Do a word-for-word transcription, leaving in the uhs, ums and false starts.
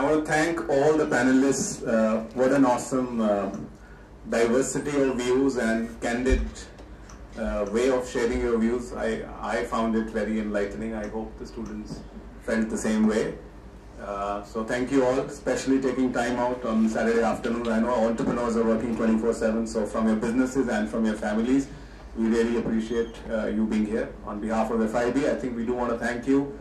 I want to thank all the panelists. Uh, what an awesome uh, diversity of views and candid uh, way of sharing your views. I, I found it very enlightening. I hope the students felt the same way. Uh, so thank you all, especially taking time out on Saturday afternoon. I know entrepreneurs are working twenty-four seven, so from your businesses and from your families, we really appreciate uh, you being here. On behalf of F I B, I think we do want to thank you